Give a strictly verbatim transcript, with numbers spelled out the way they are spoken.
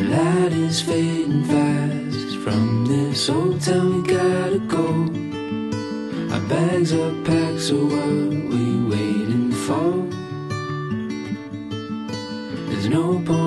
The light is fading fast from this old town. We gotta go. Our bags are packed, so what are we waiting for? There's no point